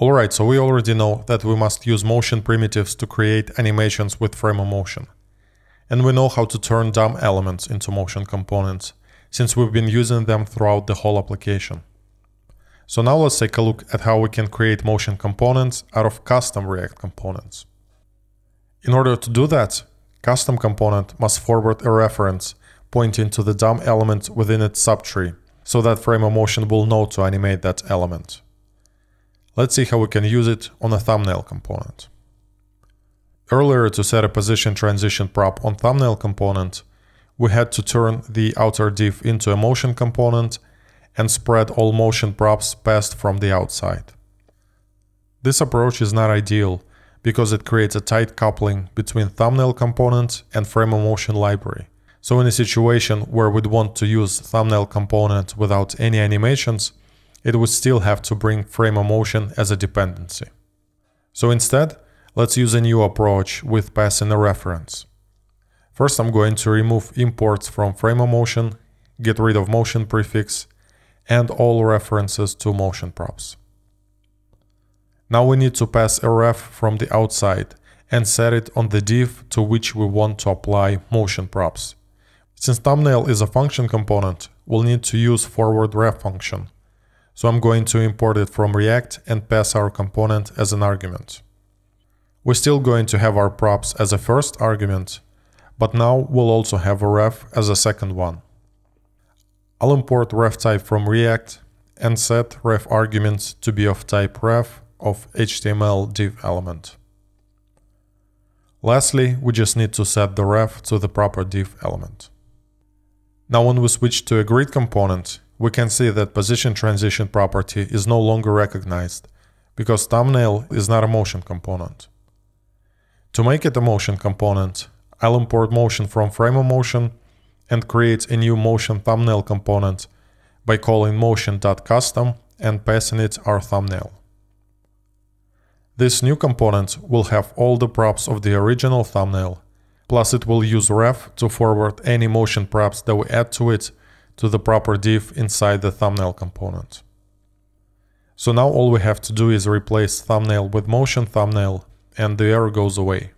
Alright, so we already know that we must use motion primitives to create animations with Framer Motion. And we know how to turn dumb elements into motion components, since we've been using them throughout the whole application. So now let's take a look at how we can create motion components out of custom React components. In order to do that, custom component must forward a reference pointing to the dumb element within its subtree, so that Framer Motion will know to animate that element. Let's see how we can use it on a thumbnail component. Earlier, to set a position transition prop on thumbnail component, we had to turn the outer div into a motion component and spread all motion props passed from the outside. This approach is not ideal, because it creates a tight coupling between thumbnail component and Framer Motion library. So in a situation where we'd want to use thumbnail component without any animations, it would still have to bring Framer Motion as a dependency. So instead, let's use a new approach with passing a reference. First, I'm going to remove imports from Framer Motion, get rid of motion prefix, and all references to motion props. Now we need to pass a ref from the outside and set it on the div to which we want to apply motion props. Since thumbnail is a function component, we'll need to use forward ref function. So I'm going to import it from React and pass our component as an argument. We're still going to have our props as a first argument, but now we'll also have a ref as a second one. I'll import ref type from React and set ref arguments to be of type ref of HTML div element. Lastly, we just need to set the ref to the proper div element. Now when we switch to a grid component, we can see that position transition property is no longer recognized, because thumbnail is not a motion component. To make it a motion component, I'll import motion from Framer Motion and create a new motion thumbnail component by calling motion.custom and passing it our thumbnail. This new component will have all the props of the original thumbnail, plus it will use ref to forward any motion props that we add to it to the proper div inside the thumbnail component. So now all we have to do is replace thumbnail with motion thumbnail, and the error goes away.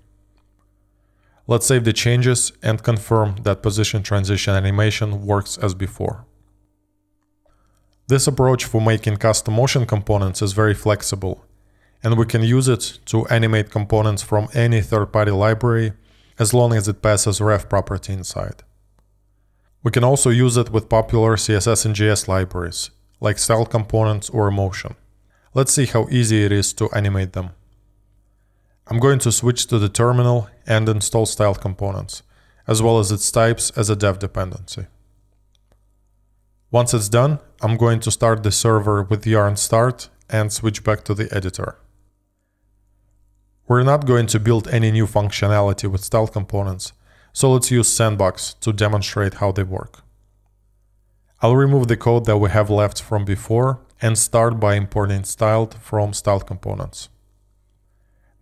Let's save the changes and confirm that position transition animation works as before. This approach for making custom motion components is very flexible, and we can use it to animate components from any third-party library as long as it passes ref property inside. We can also use it with popular CSS and JS libraries, like styled-components or Emotion. Let's see how easy it is to animate them. I'm going to switch to the terminal and install styled-components, as well as its types as a dev dependency. Once it's done, I'm going to start the server with yarn start and switch back to the editor. We're not going to build any new functionality with styled-components, so let's use sandbox to demonstrate how they work. I'll remove the code that we have left from before and start by importing styled from styled components.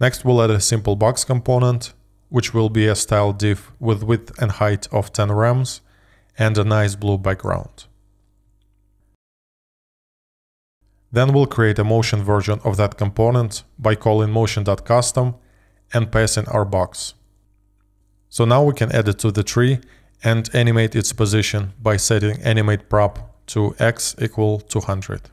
Next, we'll add a simple box component, which will be a styled div with width and height of 10 rems and a nice blue background. Then we'll create a motion version of that component by calling motion.custom and passing our box. So now we can add it to the tree and animate its position by setting animate prop to x equal 200.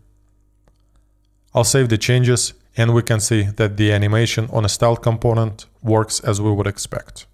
I'll save the changes, and we can see that the animation on a styled component works as we would expect.